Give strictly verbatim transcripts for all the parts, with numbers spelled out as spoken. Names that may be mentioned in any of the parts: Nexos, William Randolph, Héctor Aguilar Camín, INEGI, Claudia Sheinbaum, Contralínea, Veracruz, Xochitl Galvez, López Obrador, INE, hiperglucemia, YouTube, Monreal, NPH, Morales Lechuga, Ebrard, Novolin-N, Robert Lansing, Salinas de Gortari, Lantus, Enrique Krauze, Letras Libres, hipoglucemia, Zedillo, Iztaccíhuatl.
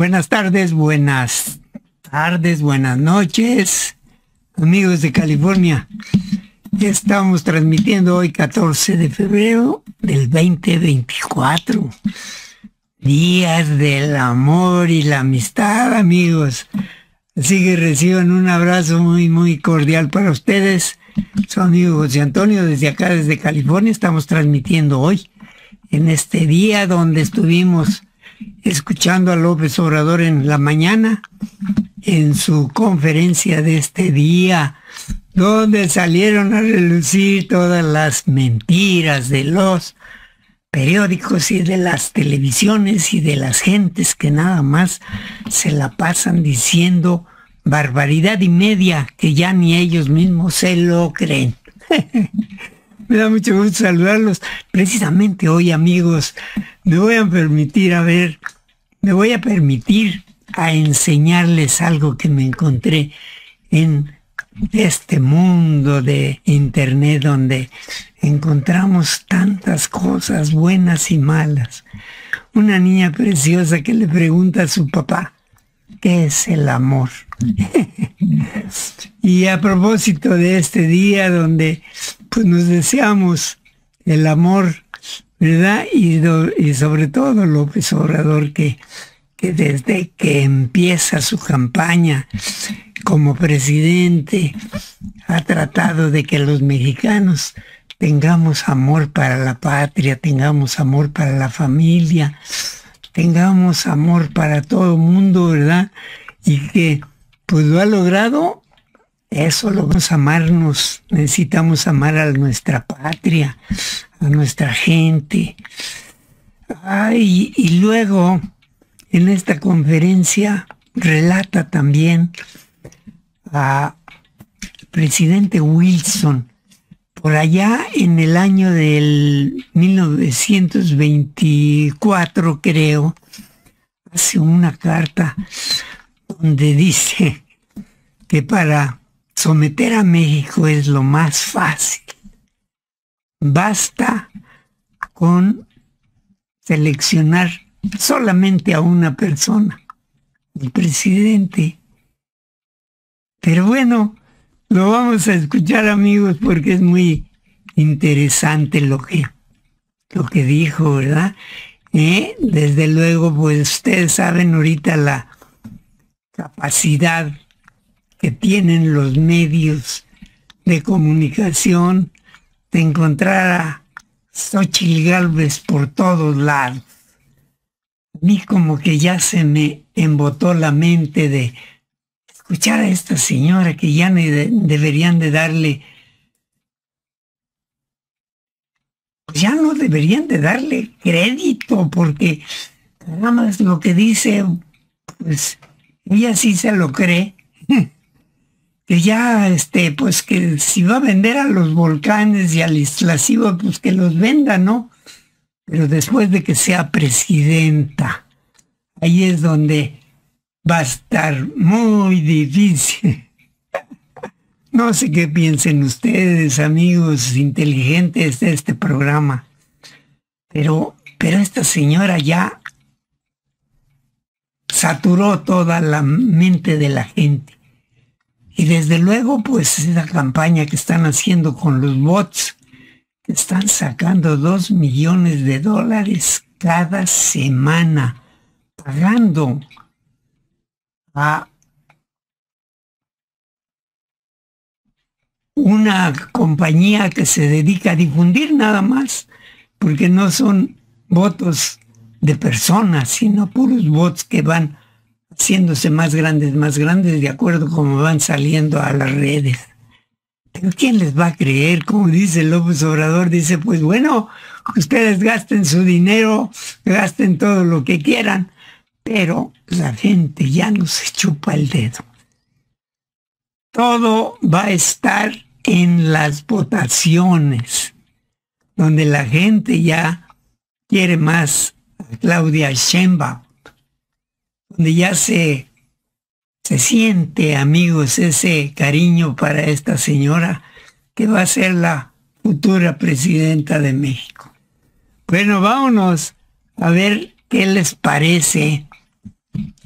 Buenas tardes, buenas tardes, buenas noches, amigos de California. Estamos transmitiendo hoy catorce de febrero del dos mil veinticuatro. Días del amor y la amistad, amigos. Así que reciban un abrazo muy, muy cordial para ustedes. Su amigo José Antonio, desde acá, desde California. Estamos transmitiendo hoy, en este día donde estuvimos escuchando a López Obrador en la mañana, en su conferencia de este día, donde salieron a relucir todas las mentiras de los periódicos y de las televisiones y de las gentes que nada más se la pasan diciendo barbaridad y media que ya ni ellos mismos se lo creen. Me da mucho gusto saludarlos. Precisamente hoy, amigos, me voy a permitir, a ver, me voy a permitir a enseñarles algo que me encontré en este mundo de internet, donde encontramos tantas cosas buenas y malas. Una niña preciosa que le pregunta a su papá, ¿qué es el amor? Y a propósito de este día donde pues nos deseamos el amor, ¿verdad? Y, do, y sobre todo López Obrador, que, que desde que empieza su campaña como presidente ha tratado de que los mexicanos tengamos amor para la patria, tengamos amor para la familia, tengamos amor para todo el mundo, ¿verdad? Y que pues lo ha logrado. Eso lo vamos a amarnos, necesitamos amar a nuestra patria, a nuestra gente. Ay, y luego, en esta conferencia, relata también al presidente Wilson, por allá en el año del mil novecientos veinticuatro, creo, hace una carta donde dice que para someter a México es lo más fácil. Basta con seleccionar solamente a una persona, el presidente. Pero bueno, lo vamos a escuchar, amigos, porque es muy interesante lo que, lo que dijo, ¿verdad? ¿Eh? Desde luego, pues ustedes saben ahorita la capacidad que tienen los medios de comunicación de encontrar a Xochitl Galvez por todos lados. A mí como que ya se me embotó la mente de escuchar a esta señora, que ya me de, deberían de darle, pues ya no deberían de darle crédito, porque nada más lo que dice, pues ella sí se lo cree. Que ya, este, pues que si va a vender a los volcanes y al Iztaccíhuatl, pues que los venda, ¿no? Pero después de que sea presidenta, ahí es donde va a estar muy difícil. No sé qué piensen ustedes, amigos inteligentes de este programa, pero, pero esta señora ya saturó toda la mente de la gente. Y desde luego, pues, esa campaña que están haciendo con los bots, que están sacando dos millones de dólares cada semana, pagando a una compañía que se dedica a difundir nada más, porque no son votos de personas, sino puros bots que van haciéndose más grandes, más grandes, de acuerdo como van saliendo a las redes. Pero ¿quién les va a creer? Como dice López Obrador, dice, pues bueno, ustedes gasten su dinero, gasten todo lo que quieran, pero la gente ya no se chupa el dedo. Todo va a estar en las votaciones, donde la gente ya quiere más a Claudia Sheinbaum, donde ya se, se siente, amigos, ese cariño para esta señora que va a ser la futura presidenta de México. Bueno, vámonos a ver qué les parece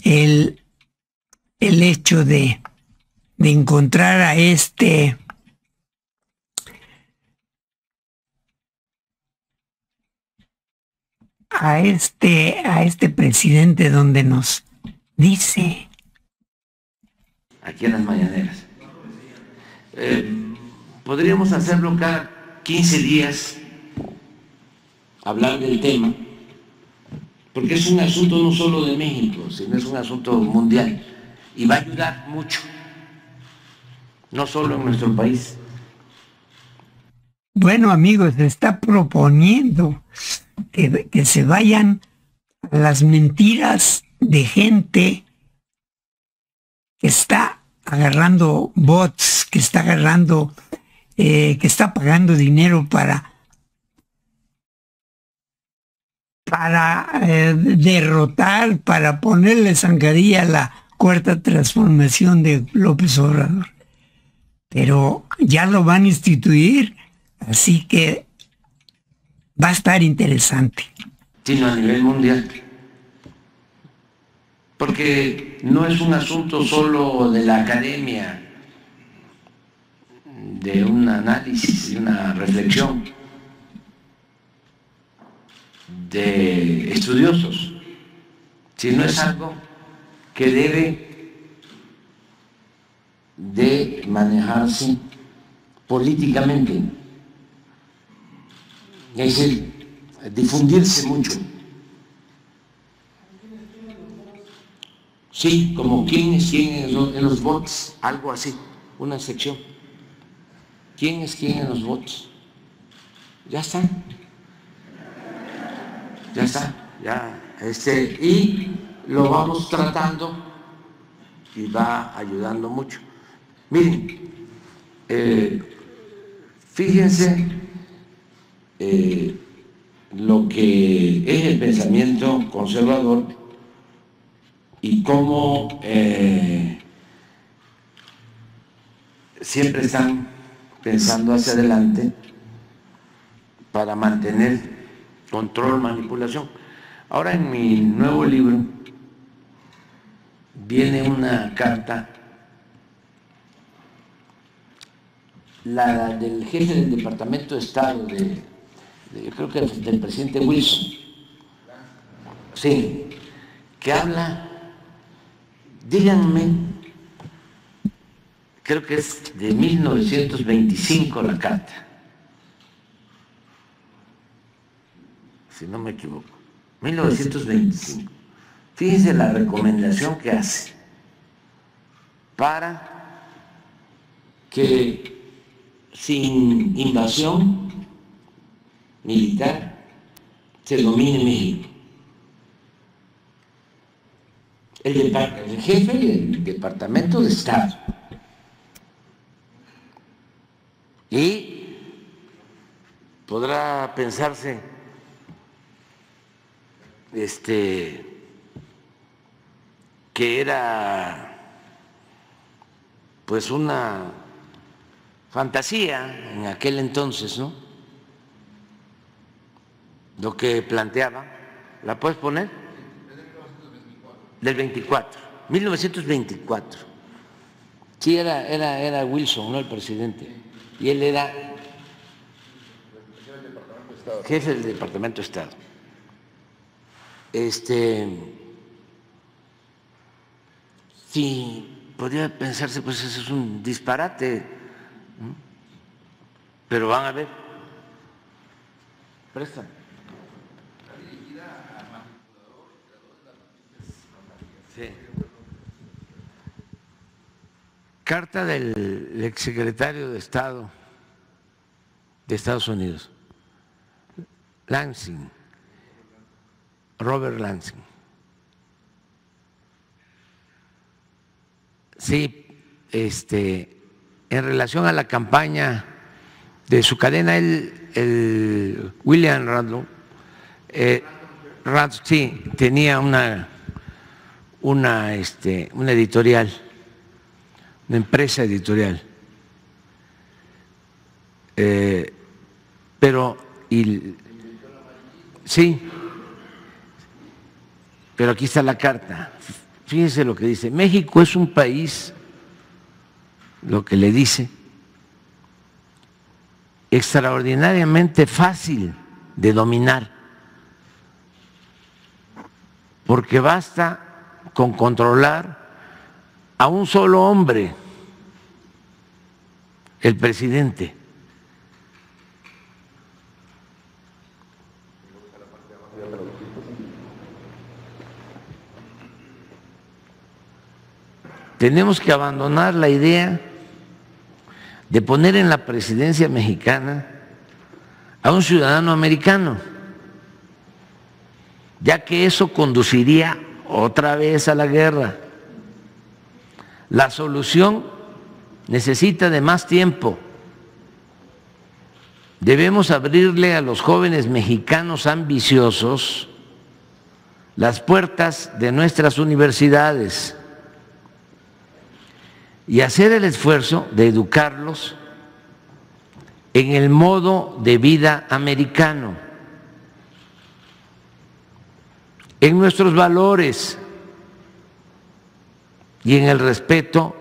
el, el hecho de, de encontrar a este a este a este presidente donde nos dice aquí en las mañaneras. Eh, podríamos hacerlo cada quince días hablar del tema, porque es un asunto no solo de México, sino es un asunto mundial y va a ayudar mucho, no solo en nuestro país. Bueno, amigos, se está proponiendo que, que se vayan las mentiras de gente que está agarrando bots, que está agarrando, eh, que está pagando dinero para, para eh, derrotar, para ponerle zancadilla a la cuarta transformación de López Obrador. Pero ya lo van a instituir, así que va a estar interesante. Sino a nivel mundial. Porque no es un asunto solo de la academia, de un análisis, de una reflexión, de estudiosos, sino es algo que debe de manejarse políticamente, es el difundirse mucho. Sí, como quién es quién en los, en los bots, algo así, una sección. ¿Quién es quién en los bots? Ya está. Ya está, ya. Este, y lo vamos tratando y va ayudando mucho. Miren, eh, fíjense eh, lo que es el pensamiento conservador y cómo eh, siempre están pensando hacia adelante para mantener control, manipulación. Ahora en mi nuevo libro viene una carta, la del jefe del Departamento de Estado, de, de, yo creo que del presidente Wilson, sí, que habla, díganme, creo que es de mil novecientos veinticinco la carta, si no me equivoco, mil novecientos veinticinco. Fíjense la recomendación que hace para que sin invasión militar se domine México. El, el jefe del Departamento de Estado y podrá pensarse este que era pues una fantasía en aquel entonces, ¿no? Lo que planteaba, ¿la puedes poner? Del veinticuatro, mil novecientos veinticuatro. Sí, era, era, era Wilson, ¿no? El presidente. Y él era jefe del Departamento de Estado. Este, sí, podría pensarse, pues eso es un disparate. Pero van a ver. Presta. Sí. Carta del exsecretario de Estado de Estados Unidos, Lansing, Robert Lansing. Sí, este, en relación a la campaña de su cadena, el, el William Randolph, eh, Randolph, sí, tenía una, una, este, una editorial, una empresa editorial, eh, pero, y, sí, pero aquí está la carta, Fíjense lo que dice, México es un país, lo que le dice, extraordinariamente fácil de dominar, porque basta con controlar a un solo hombre, el presidente. Tenemos que abandonar la idea de poner en la presidencia mexicana a un ciudadano americano, ya que eso conduciría otra vez a la guerra. La solución necesita de más tiempo. Debemos abrirle a los jóvenes mexicanos ambiciosos las puertas de nuestras universidades y hacer el esfuerzo de educarlos en el modo de vida americano, en nuestros valores y en el respeto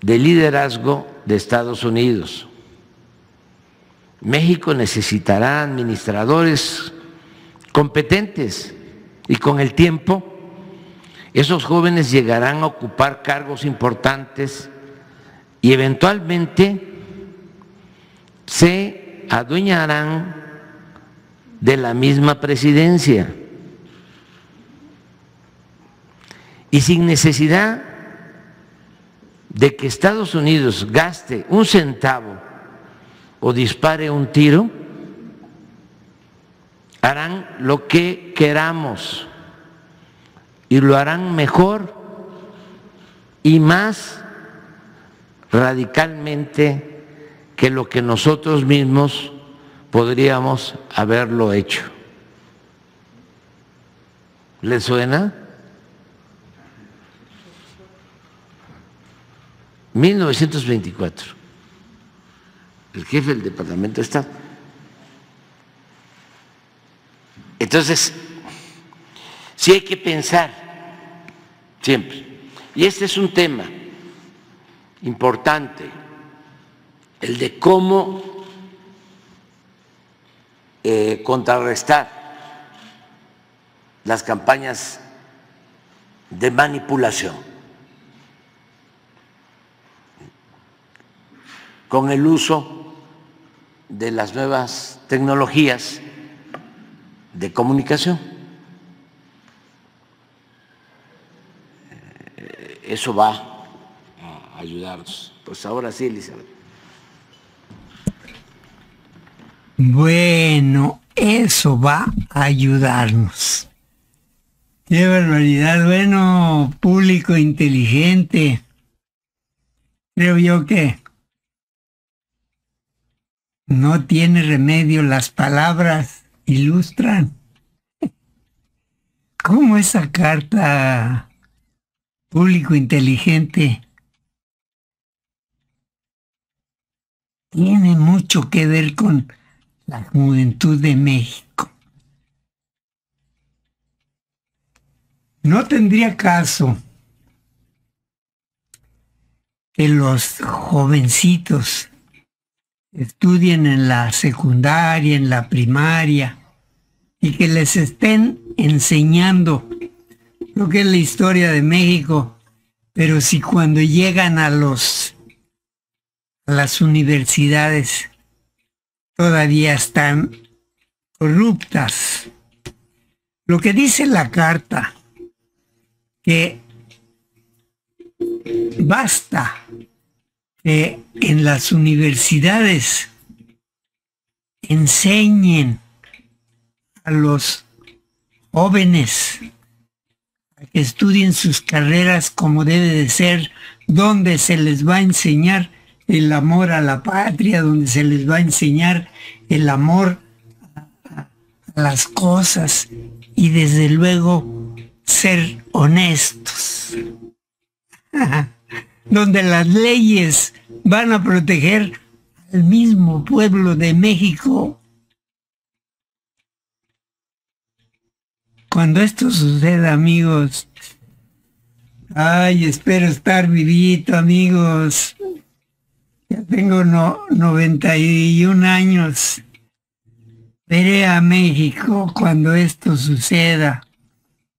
del liderazgo de Estados Unidos. México necesitará administradores competentes y con el tiempo esos jóvenes llegarán a ocupar cargos importantes y eventualmente se adueñarán de la misma presidencia. Y sin necesidad de que Estados Unidos gaste un centavo o dispare un tiro, harán lo que queramos. Y lo harán mejor y más radicalmente que lo que nosotros mismos podríamos haberlo hecho. ¿Les suena? mil novecientos veinticuatro, el jefe del Departamento de Estado. Entonces, sí hay que pensar siempre. Y este es un tema importante, el de cómo eh, contrarrestar las campañas de manipulación con el uso de las nuevas tecnologías de comunicación. Eso va a ayudarnos. Pues ahora sí, Elizabeth. Bueno, eso va a ayudarnos. ¡Qué barbaridad! Bueno, público inteligente. Creo yo que no tiene remedio, las palabras ilustran. ¿Cómo esa carta? Público inteligente tiene mucho que ver con la juventud de México. No tendría caso que los jovencitos estudien en la secundaria, en la primaria, y que les estén enseñando lo que es la historia de México, pero si cuando llegan a los a las universidades todavía están corruptas. Lo que dice la carta, que basta que en las universidades enseñen a los jóvenes que estudien sus carreras como debe de ser, donde se les va a enseñar el amor a la patria, donde se les va a enseñar el amor a las cosas y desde luego ser honestos, donde las leyes van a proteger al mismo pueblo de México. Cuando esto suceda, amigos, Ay, espero estar vivito, amigos. Ya tengo no, noventa y un años. Veré a México cuando esto suceda,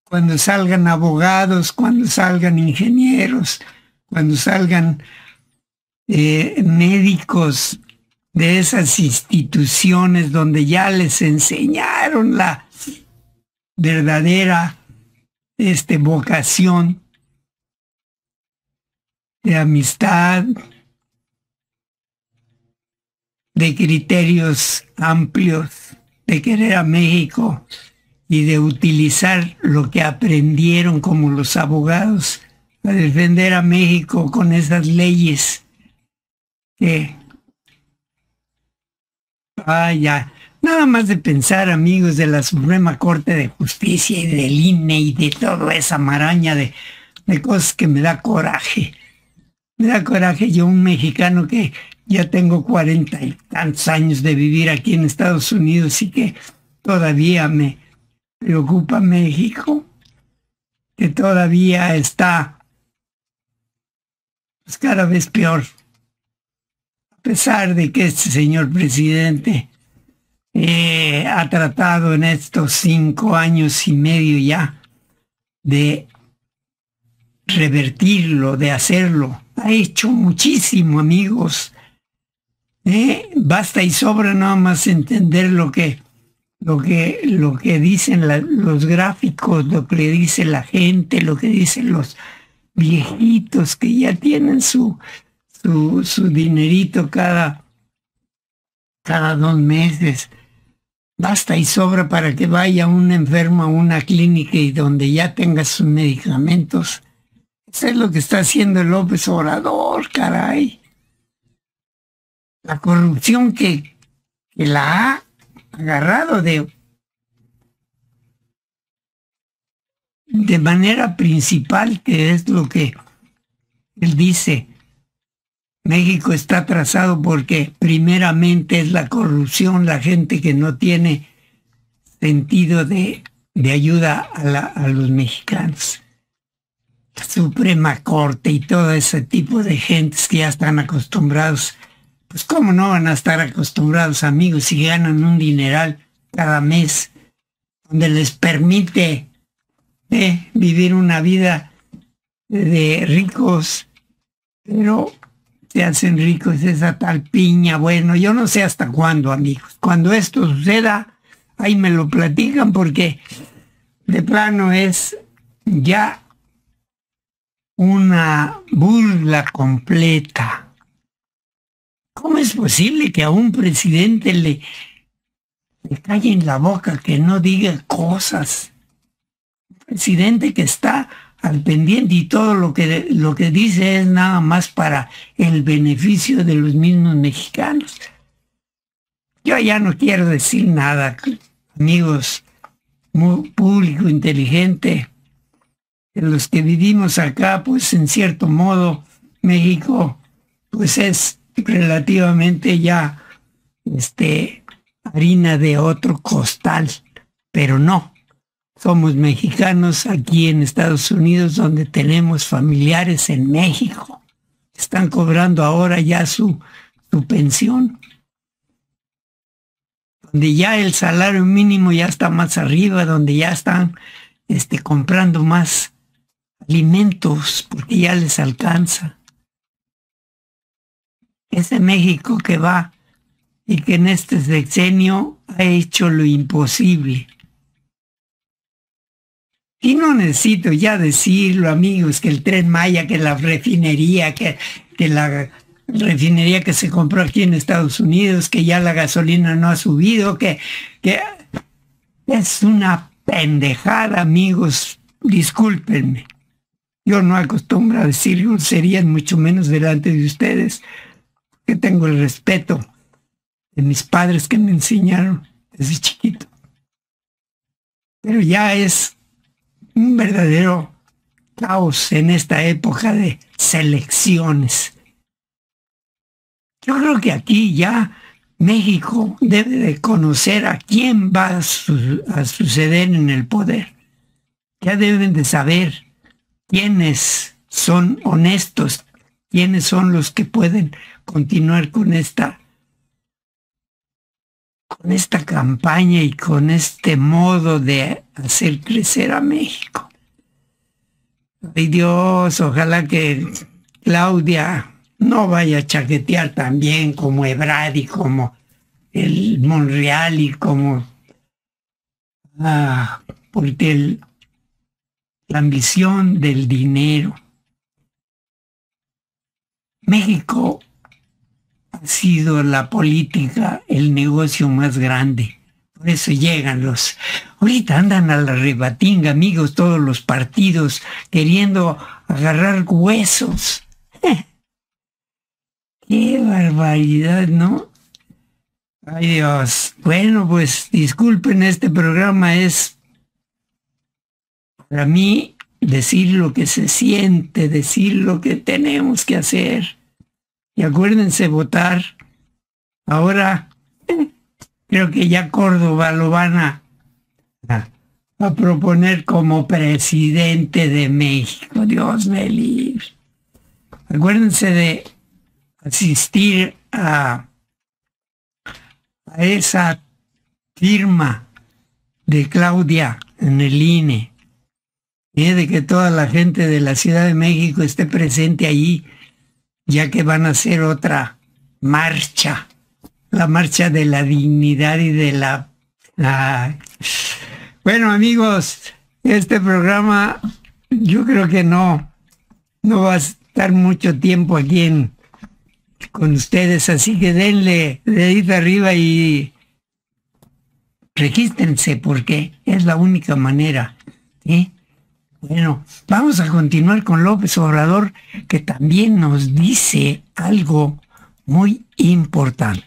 cuando salgan abogados, cuando salgan ingenieros, cuando salgan eh, médicos de esas instituciones donde ya les enseñaron la verdadera este, vocación de amistad, de criterios amplios, de querer a México y de utilizar lo que aprendieron como los abogados a defender a México con esas leyes que vaya, nada más de pensar, amigos, de la Suprema Corte de Justicia y del I N E y de toda esa maraña de, de cosas que me da coraje. Me da coraje yo, un mexicano que ya tengo cuarenta y tantos años de vivir aquí en Estados Unidos y que todavía me preocupa México, que todavía está pues, cada vez peor. A pesar de que este señor presidente eh, ha tratado en estos cinco años y medio ya de revertirlo, de hacerlo, ha hecho muchísimo, amigos. Eh, basta y sobra nada más entender lo que lo que lo que dicen la, los gráficos, lo que dice la gente, lo que dicen los viejitos que ya tienen su su, su dinerito cada cada dos meses. Basta y sobra para que vaya un enfermo a una clínica y donde ya tenga sus medicamentos. Eso es lo que está haciendo López Obrador, caray. La corrupción que, que la ha agarrado de, de manera principal, que es lo que él dice. México está atrasado porque primeramente es la corrupción, la gente que no tiene sentido de, de ayuda a, la, a los mexicanos. La Suprema Corte y todo ese tipo de gentes que ya están acostumbrados. Pues cómo no van a estar acostumbrados, amigos, si ganan un dineral cada mes, donde les permite eh, vivir una vida de ricos, pero se hacen ricos esa tal piña. Bueno, yo no sé hasta cuándo, amigos. Cuando esto suceda, ahí me lo platican, porque de plano es ya una burla completa. ¿Cómo es posible que a un presidente le, le calle en la boca, que no diga cosas? Un presidente que está al pendiente y todo lo que, lo que dice es nada más para el beneficio de los mismos mexicanos. Yo ya no quiero decir nada, amigos, muy público inteligente. Los que vivimos acá, pues en cierto modo, México, pues es relativamente ya este, harina de otro costal, pero no, somos mexicanos aquí en Estados Unidos, donde tenemos familiares en México. Están cobrando ahora ya su, su pensión, donde ya el salario mínimo ya está más arriba, donde ya están este, comprando más alimentos porque ya les alcanza. Ese México que va y que en este sexenio ha hecho lo imposible. Y no necesito ya decirlo, amigos, que el Tren Maya, que la refinería, que, que la refinería que se compró aquí en Estados Unidos, que ya la gasolina no ha subido, que, que es una pendejada, amigos, discúlpenme. Yo no acostumbro a decir groserías, mucho menos delante de ustedes, que tengo el respeto de mis padres que me enseñaron desde chiquito. Pero ya es un verdadero caos en esta época de selecciones. Yo creo que aquí ya México debe de conocer a quién va a, su- a suceder en el poder. Ya deben de saber quiénes son honestos, quiénes son los que pueden continuar con esta, con esta campaña y con este modo de hacer crecer a México. Ay Dios, ojalá que Claudia no vaya a chaquetear también como Ebrard y como el Monreal y como... Ah, porque el, la ambición del dinero. México ha sido la política, el negocio más grande. Por eso llegan los... Ahorita andan a la rebatinga, amigos, todos los partidos queriendo agarrar huesos. ¡Qué barbaridad!, ¿no? Ay Dios. Bueno, pues disculpen, este programa es para mí decir lo que se siente, decir lo que tenemos que hacer. Y acuérdense votar. Ahora eh, creo que ya Córdoba lo van a, a, a proponer como presidente de México. Dios me libre. Acuérdense de asistir a, a esa firma de Claudia en el I N E. Y de que toda la gente de la Ciudad de México esté presente allí, ya que van a hacer otra marcha, la marcha de la dignidad y de la... Ah. Bueno, amigos, este programa yo creo que no, no va a estar mucho tiempo aquí en... con ustedes, así que denle dedito arriba y regístrense porque es la única manera, ¿sí? Bueno, vamos a continuar con López Obrador, que también nos dice algo muy importante.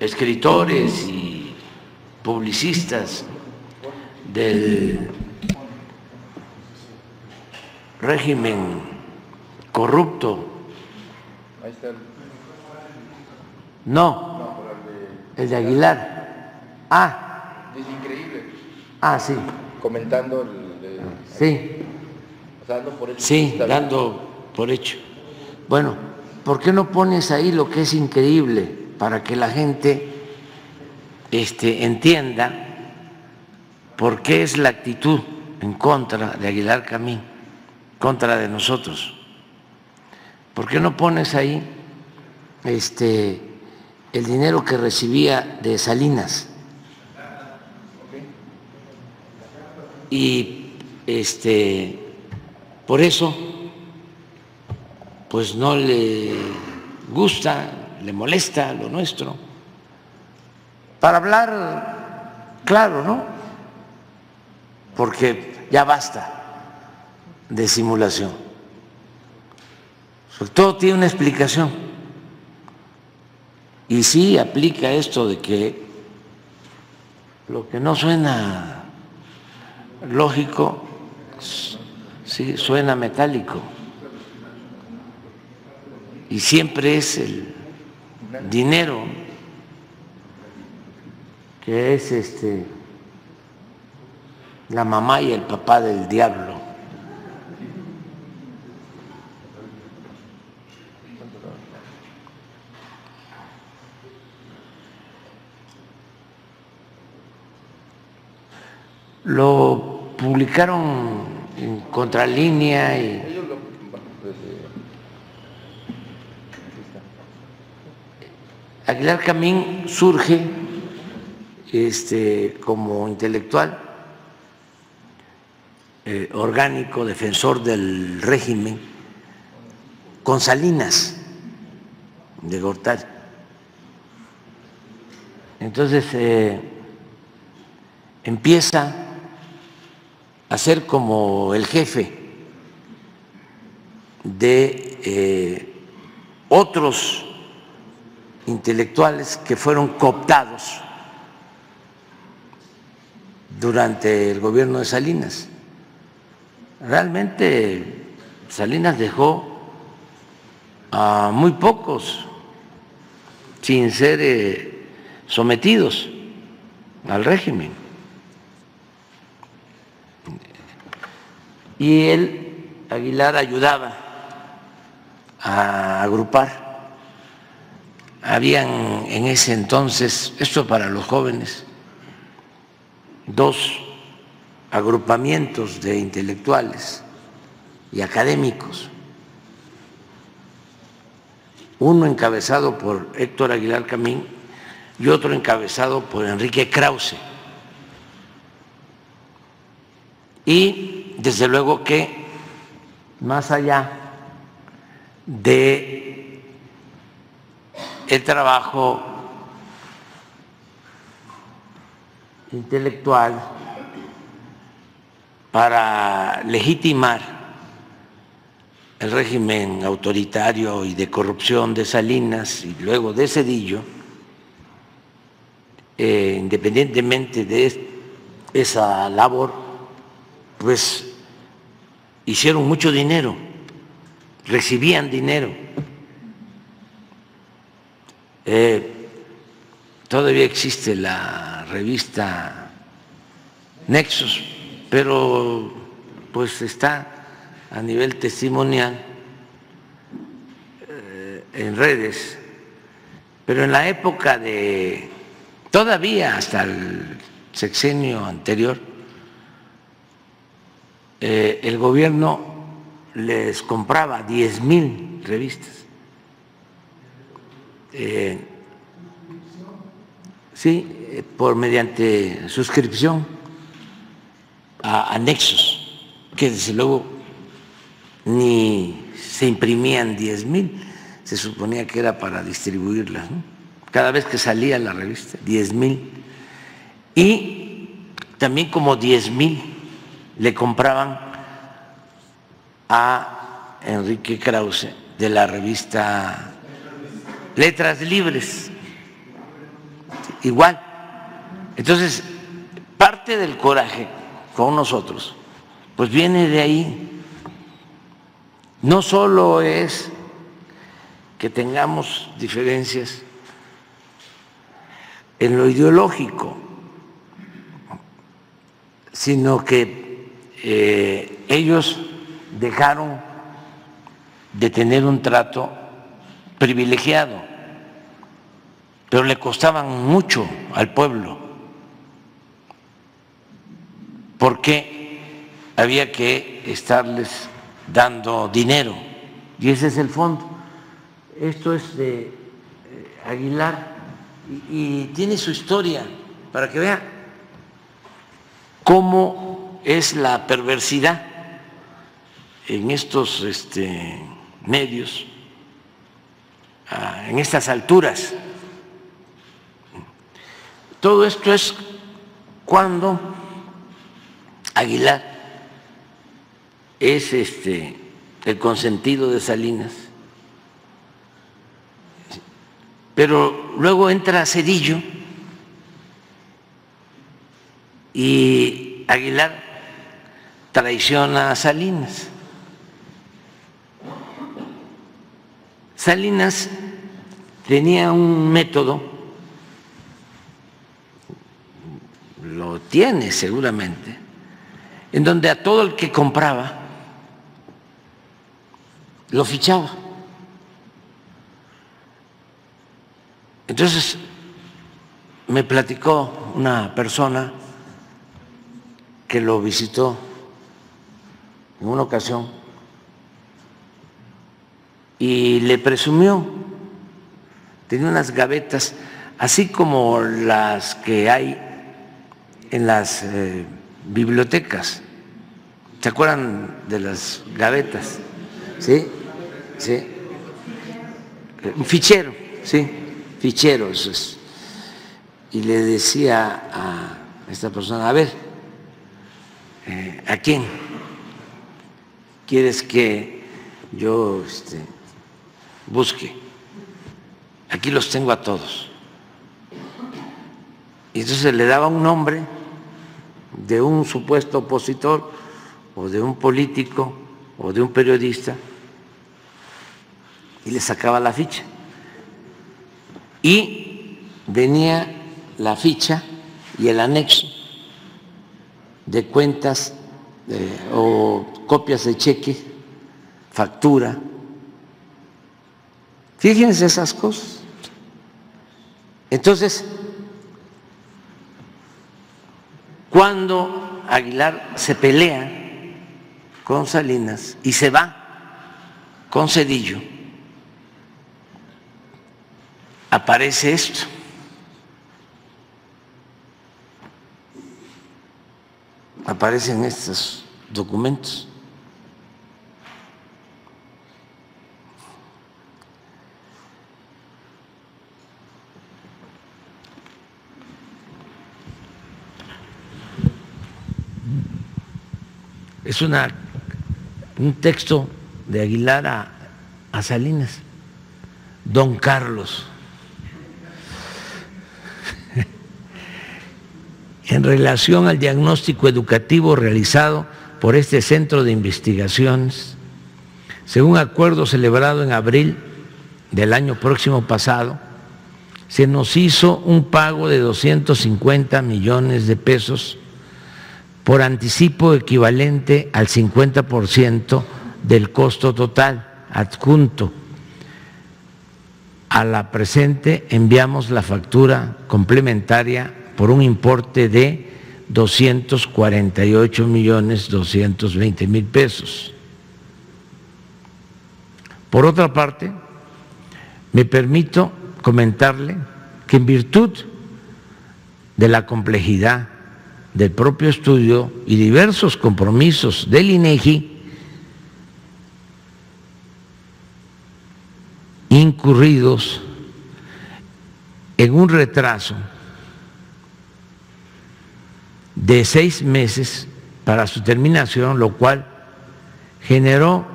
Escritores y publicistas del régimen corrupto. No, el de Aguilar. Ah, es increíble. Ah, sí. Comentando el... Sí. Dando por hecho. Sí, dando por hecho. Bueno, ¿por qué no pones ahí lo que es increíble? Para que la gente este, entienda. ¿Por qué es la actitud en contra de Aguilar Camín, contra de nosotros? ¿Por qué no pones ahí este, el dinero que recibía de Salinas? Y este, por eso, pues no le gusta, le molesta lo nuestro. Para hablar claro, ¿no? Porque ya basta de simulación. Todo tiene una explicación. Y sí aplica esto de que lo que no suena lógico, sí suena metálico. Y siempre es el dinero que es este... la mamá y el papá del diablo. Lo publicaron en contralínea y Aguilar Camín surge este, como intelectual Eh, orgánico, defensor del régimen, con Salinas de Gortari. Entonces eh, empieza a ser como el jefe de eh, otros intelectuales que fueron cooptados durante el gobierno de Salinas. Realmente Salinas dejó a muy pocos sin ser eh, sometidos al régimen. Y él, Aguilar, ayudaba a agrupar. Habían en ese entonces, esto para los jóvenes, dos agrupamientos de intelectuales y académicos, uno encabezado por Héctor Aguilar Camín y otro encabezado por Enrique Krauze. Y desde luego que más allá de el trabajo intelectual para legitimar el régimen autoritario y de corrupción de Salinas y luego de Zedillo, eh, independientemente de esa labor, pues hicieron mucho dinero, recibían dinero. Eh, todavía existe la revista Nexos, pero pues está a nivel testimonial eh, en redes, pero en la época de, todavía hasta el sexenio anterior, eh, el gobierno les compraba diez mil revistas. Eh, sí, por mediante suscripción a, a Nexos, que desde luego ni se imprimían diez mil, se suponía que era para distribuirlas, ¿no? Cada vez que salía la revista, diez mil. Y también como diez mil le compraban a Enrique Krauze de la revista Letras Libres, igual. Entonces, parte del coraje con nosotros, pues viene de ahí. No solo es que tengamos diferencias en lo ideológico, sino que eh, ellos dejaron de tener un trato privilegiado, pero le costaban mucho al pueblo, porque había que estarles dando dinero, y ese es el fondo. Esto es de Aguilar y, y tiene su historia para que vea cómo es la perversidad en estos este, medios, en estas alturas. Todo esto es cuando Aguilar es este, el consentido de Salinas, pero luego entra Zedillo y Aguilar traiciona a Salinas. Salinas tenía un método, lo tiene seguramente, en donde a todo el que compraba lo fichaba. Entonces me platicó una persona que lo visitó en una ocasión y le presumió, tenía unas gavetas, así como las que hay en las eh, bibliotecas. ¿Se acuerdan de las gavetas? ¿Sí? ¿Sí? Un fichero, ¿sí? Fichero, eso es. Y le decía a esta persona, a ver, eh, ¿a quién quieres que yo... este, busque, aquí los tengo a todos? Y entonces le daba un nombre de un supuesto opositor o de un político o de un periodista y le sacaba la ficha. Y venía la ficha y el anexo de cuentas eh, o copias de cheque, factura. Fíjense esas cosas. Entonces, cuando Aguilar se pelea con Salinas y se va con Zedillo, aparece esto. Aparecen estos documentos. Es una, un texto de Aguilar a, a Salinas. Don Carlos, en relación al diagnóstico educativo realizado por este centro de investigaciones, según acuerdo celebrado en abril del año próximo pasado, se nos hizo un pago de doscientos cincuenta millones de pesos por anticipo equivalente al cincuenta por ciento del costo total adjunto. A la presente enviamos la factura complementaria por un importe de doscientos cuarenta y ocho millones doscientos veinte mil pesos. Por otra parte, me permito comentarle que en virtud de la complejidad del propio estudio y diversos compromisos del INEGI, incurridos en un retraso de seis meses para su terminación, lo cual generó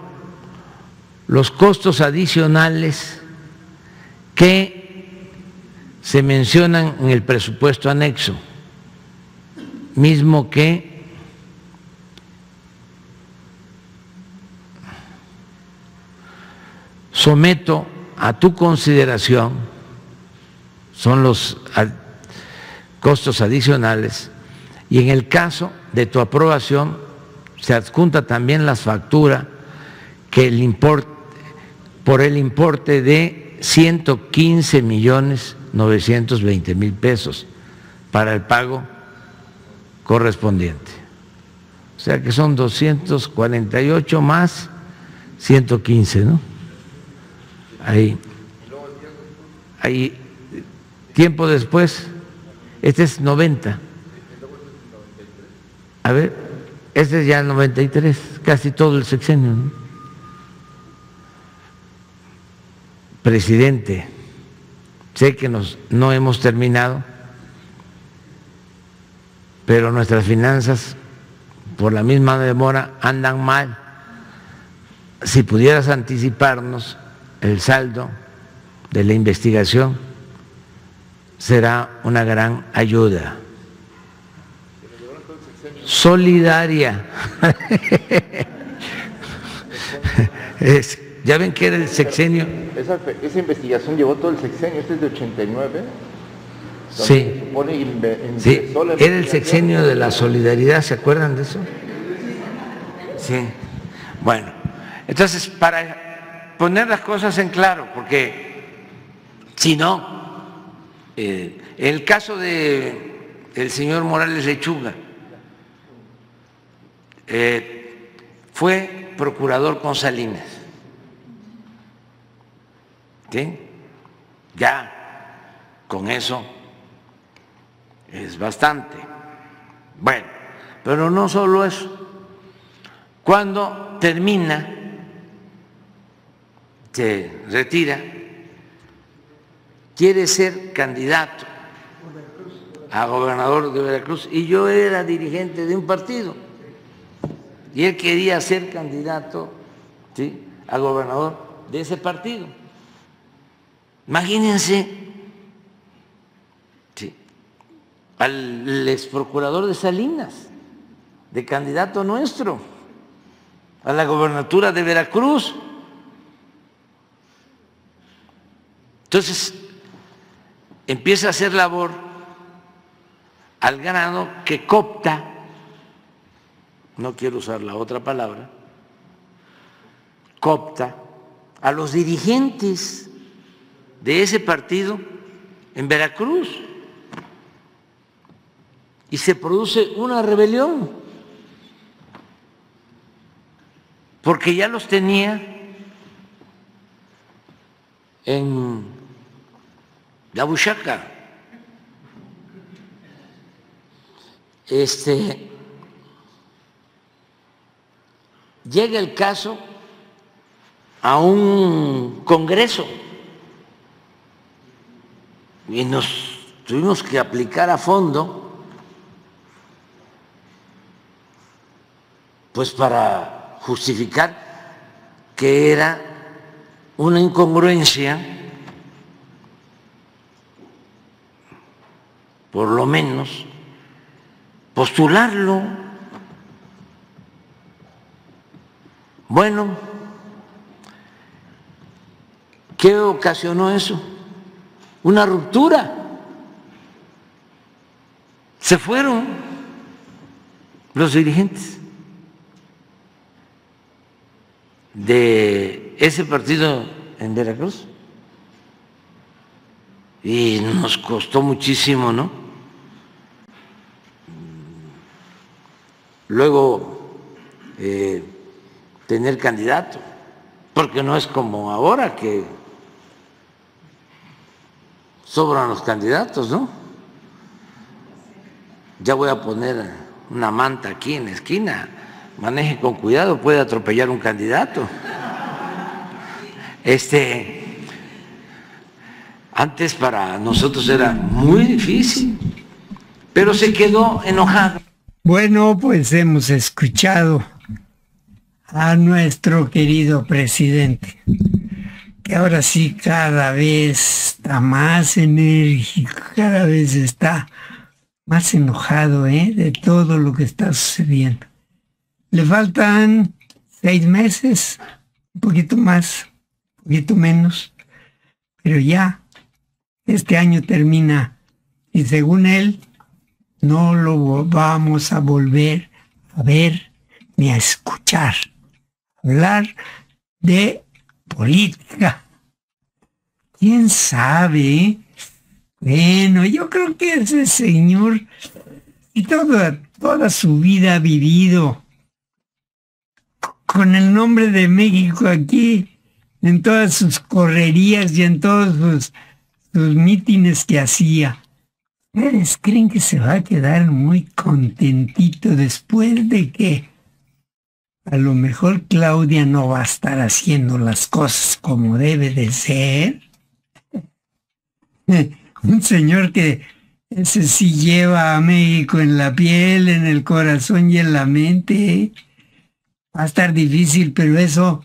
los costos adicionales que se mencionan en el presupuesto anexo, mismo que someto a tu consideración. Son los costos adicionales, y en el caso de tu aprobación se adjunta también la factura que el importe, por el importe de ciento quince millones novecientos veinte mil pesos para el pago correspondiente. O sea que son doscientos cuarenta y ocho más ciento quince, ¿no? Ahí. Ahí. Tiempo después, este es noventa. A ver, este es ya el noventa y tres, casi todo el sexenio, ¿no? Presidente, sé que nos, no hemos terminado, pero nuestras finanzas, por la misma demora, andan mal. Si pudieras anticiparnos el saldo de la investigación, será una gran ayuda. Solidaria. Es, ya ven que era el sexenio. Esa, esa investigación llevó todo el sexenio, este es de ochenta y nueve. Sí, se supone inve, sí. Era el sexenio de la solidaridad, ¿se acuerdan de eso? Sí. Bueno, entonces, para poner las cosas en claro, porque si no, eh, el caso de el señor Morales Lechuga, Eh, fue procurador con Salinas, ¿sí? Ya con eso es bastante. Bueno, pero no solo eso. Cuando termina, se retira, quiere ser candidato a gobernador de Veracruz, y yo era dirigente de un partido. Y él quería ser candidato, ¿sí?, a gobernador de ese partido. Imagínense, ¿sí?, al ex procurador de Salinas, de candidato nuestro, a la gobernatura de Veracruz. Entonces, empieza a hacer labor al grado que coopta, no quiero usar la otra palabra, coopta a los dirigentes de ese partido en Veracruz y se produce una rebelión porque ya los tenía en la buchaca. Este, llega el caso a un congreso y nos tuvimos que aplicar a fondo, pues para justificar que era una incongruencia, por lo menos, postularlo. Bueno, ¿qué ocasionó eso? Una ruptura. Se fueron los dirigentes de ese partido en Veracruz y nos costó muchísimo, ¿no? Luego eh, tener candidato, porque no es como ahora que sobran los candidatos, ¿no? Ya voy a poner una manta aquí en la esquina, maneje con cuidado, puede atropellar un candidato. Este, antes para nosotros era muy difícil, pero se quedó enojado. Bueno, pues hemos escuchado a nuestro querido presidente, que ahora sí cada vez está más enérgico, cada vez está más enojado, ¿eh?, de todo lo que está sucediendo. Le faltan seis meses, un poquito más, un poquito menos, pero ya este año termina y según él no lo vamos a volver a ver ni a escuchar hablar de política. ¿Quién sabe? Bueno, yo creo que ese señor y toda, toda su vida ha vivido con el nombre de México aquí, en todas sus correrías y en todos sus, sus mítines que hacía. ¿Ustedes creen que se va a quedar muy contentito después de que a lo mejor Claudia no va a estar haciendo las cosas como debe de ser? Un señor que ese sí lleva a México en la piel, en el corazón y en la mente. Va a estar difícil, pero eso...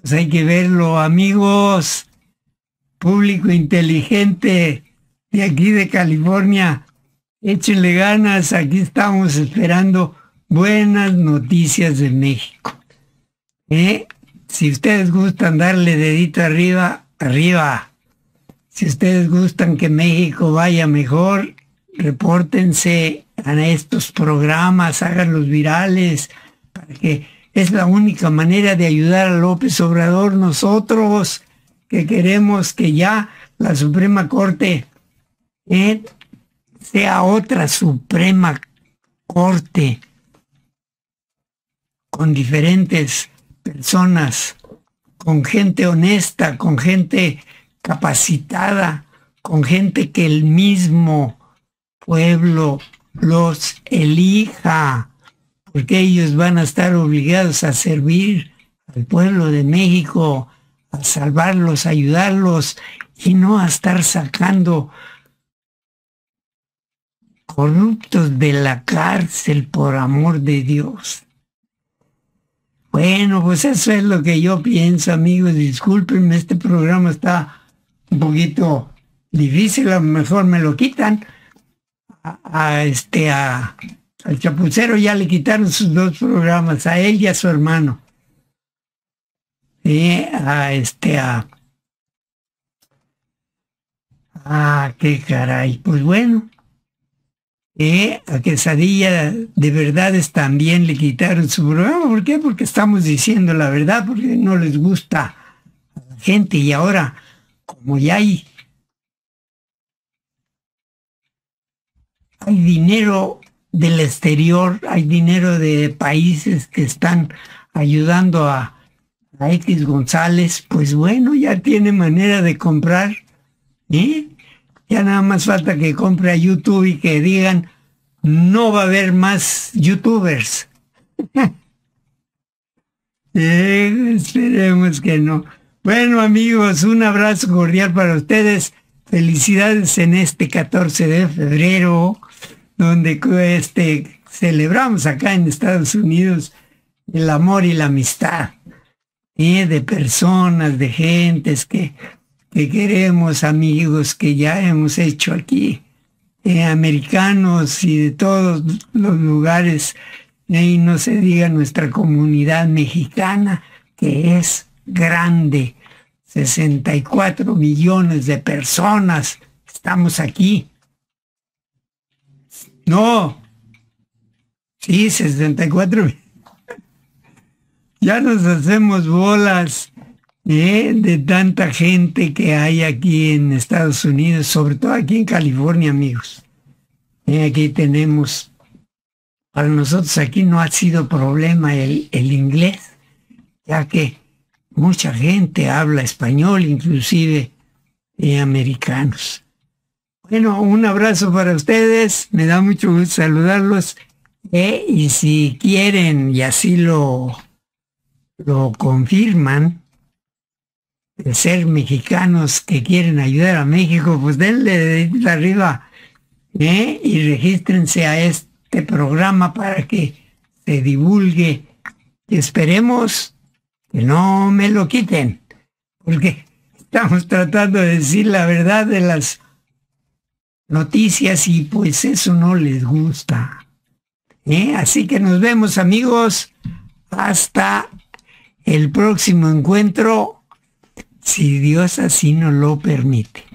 pues hay que verlo, amigos, público inteligente de aquí de California, échenle ganas, aquí estamos esperando buenas noticias de México. ¿Eh? Si ustedes gustan darle dedito arriba, arriba. Si ustedes gustan que México vaya mejor, repórtense a estos programas, háganlos virales, para que... es la única manera de ayudar a López Obrador. Nosotros que queremos que ya la Suprema Corte eh, sea otra Suprema Corte con diferentes personas, con gente honesta, con gente capacitada, con gente que el mismo pueblo los elija, porque ellos van a estar obligados a servir al pueblo de México, a salvarlos, a ayudarlos, y no a estar sacando corruptos de la cárcel, por amor de Dios. Bueno, pues eso es lo que yo pienso, amigos. Discúlpenme, este programa está un poquito difícil, a lo mejor me lo quitan a, a este... a al Chapucero ya le quitaron sus dos programas, a él y a su hermano. Eh, a este, a... Ah, qué caray. Pues bueno, Eh, a Quesadilla de Verdades también le quitaron su programa. ¿Por qué? Porque estamos diciendo la verdad, porque no les gusta a la gente. Y ahora, como ya hay, hay dinero del exterior, hay dinero de países que están ayudando a, a X González, pues bueno, ya tiene manera de comprar, ¿eh? Ya nada más falta que compre a YouTube y que digan, no va a haber más youtubers. eh, esperemos que no. Bueno, amigos, un abrazo cordial para ustedes. Felicidades en este catorce de febrero, donde este, celebramos acá en Estados Unidos el amor y la amistad, ¿eh? De personas, de gentes que... que queremos, amigos que ya hemos hecho aquí, eh, americanos y de todos los lugares, eh, y no se diga nuestra comunidad mexicana, que es grande, sesenta y cuatro millones de personas, estamos aquí. No, sí, sesenta y cuatro. Ya nos hacemos bolas. Eh, de tanta gente que hay aquí en Estados Unidos, sobre todo aquí en California, amigos. Eh, aquí tenemos, para nosotros aquí no ha sido problema el, el inglés, ya que mucha gente habla español, inclusive eh, americanos. Bueno, un abrazo para ustedes, me da mucho gusto saludarlos, eh, y si quieren y así lo, lo confirman, de ser mexicanos que quieren ayudar a México, pues denle dedito arriba, ¿eh? Y regístrense a este programa para que se divulgue. Y esperemos que no me lo quiten, porque estamos tratando de decir la verdad de las noticias y pues eso no les gusta, ¿eh? Así que nos vemos, amigos, hasta el próximo encuentro, si Dios así nos lo permite.